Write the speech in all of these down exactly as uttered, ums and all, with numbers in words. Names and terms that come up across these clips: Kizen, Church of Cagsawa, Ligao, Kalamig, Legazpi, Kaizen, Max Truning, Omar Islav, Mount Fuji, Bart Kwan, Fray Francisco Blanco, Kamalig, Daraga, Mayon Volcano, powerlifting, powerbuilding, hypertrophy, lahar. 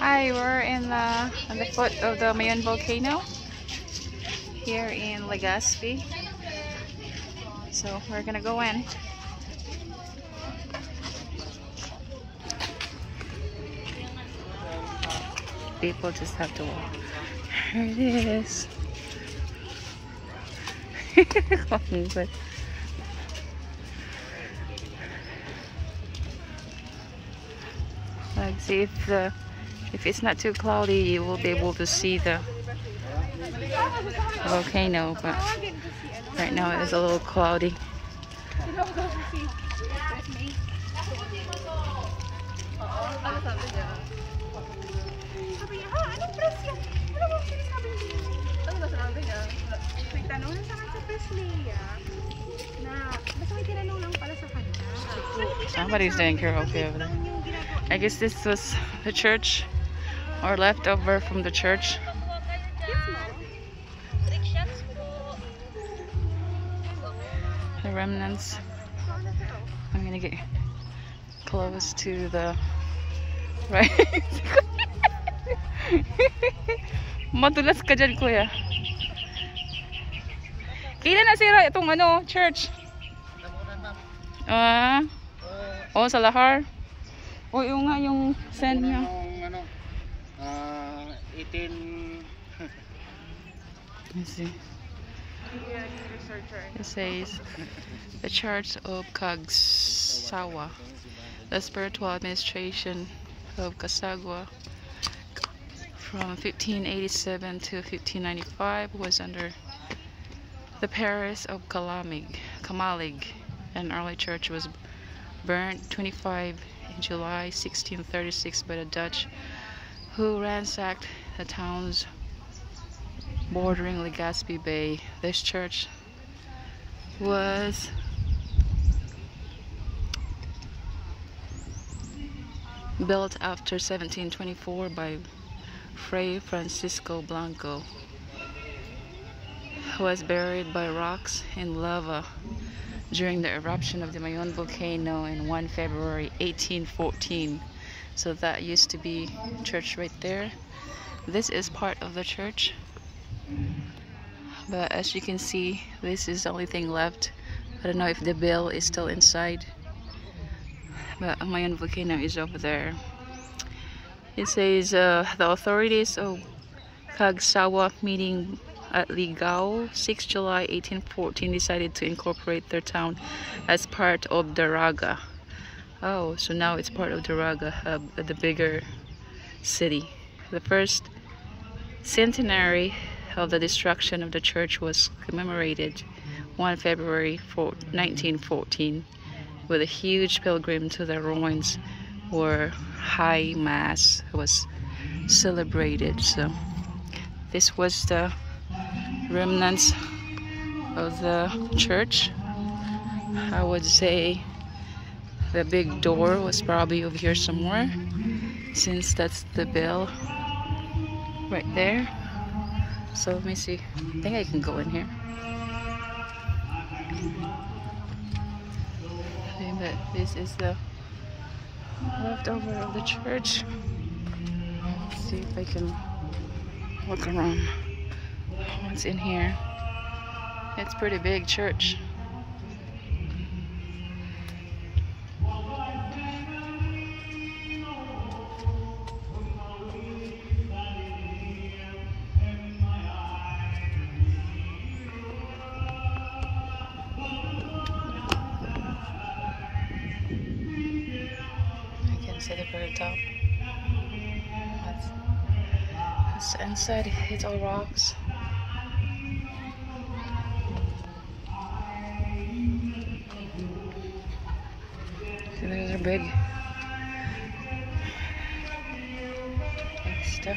Hi, we're in the, on the foot of the Mayon Volcano here in Legazpi. So we're gonna go in. People just have to walk. Here it is. Like, see if the if it's not too cloudy, you will be able to see the volcano. But right now it is a little cloudy. Somebody's doing karaoke over there. I guess this was the church, or leftover from the church. The remnants. I'm gonna get close to the right. Madulas ka dyan, kuya. Kailan nasira itong ano, church? Ah. Uh, oh, sa lahar. Oh, yung nga yung sand niya. Ano? Ah, eighteen. Let's see. It says the Church of Cagsawa, the spiritual administration of Cagsawa, from fifteen eighty-seven to fifteen ninety-five, was under the parish of Kalamig, Kamalig. An early church was burnt twenty-five in July sixteen thirty-six by the Dutch, who ransacked the towns bordering Legazpi Bay. This church was built after seventeen twenty-four by Fray Francisco Blanco, was buried by rocks and lava during the eruption of the Mayon volcano in the first of February eighteen fourteen. So that used to be church right there. This is part of the church, but as you can see, this is the only thing left. I don't know if the bell is still inside, but Mayon volcano is over there. It says uh, the authorities of Cagsawa, meeting at Ligao, the sixth of July eighteen fourteen, decided to incorporate their town as part of Daraga. Oh, so now it's part of Daraga, uh, the bigger city. The first centenary of the destruction of the church was commemorated the first of February nineteen fourteen with a huge pilgrim to the ruins where High Mass was celebrated. So this was the remnants of the church. I would say the big door was probably over here somewhere, since that's the bell right there. So let me see. I think I can go in here. I think that this is the leftover of the church. Let's see if I can look around what's in here. It's a pretty big church. See the very top. That's, that's the inside. It's all rocks. See, those are big, big stuff.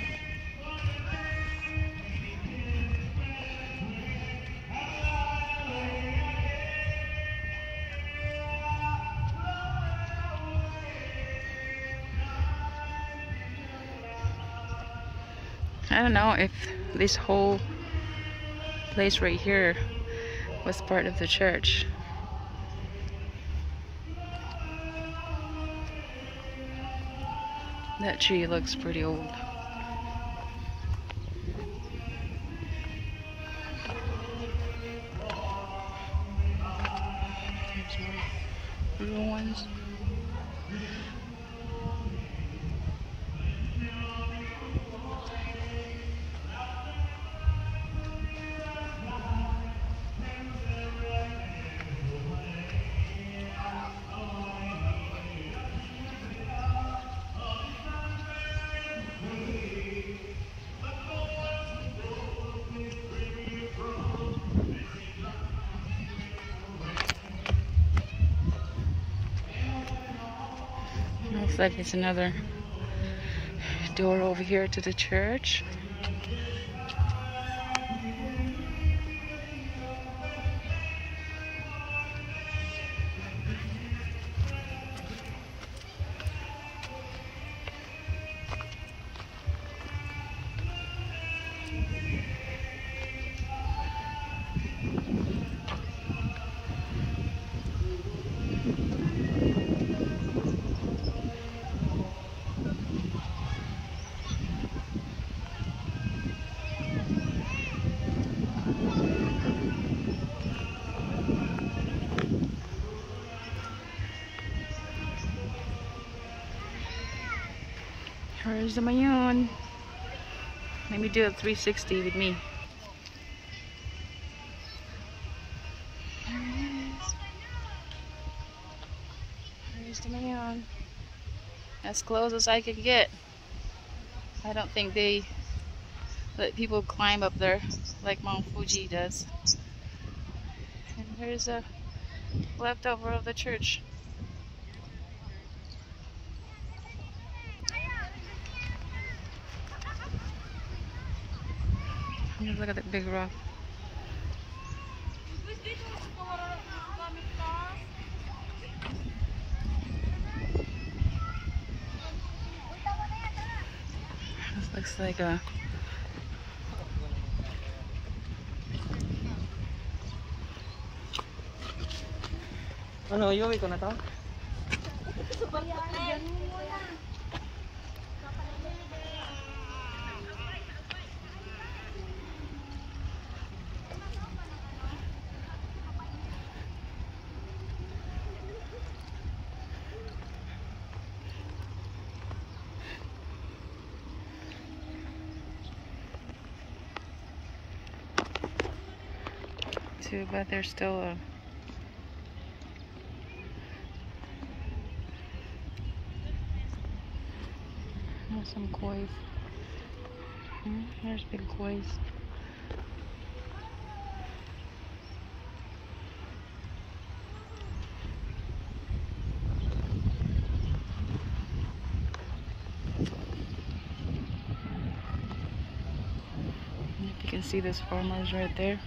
I don't know if this whole place right here was part of the church. That tree looks pretty old. Little ones. Looks like it's another door over here to the church. Where's the Mayon? Let me do a three sixty with me. There it is. There's the Mayon. As close as I could get. I don't think they let people climb up there like Mount Fuji does. And there's a leftover of the church. Look at that big rock. This looks like a oh no, you want me to go? But there's still a there's some koi. There's big koi. You can see those farmers right there.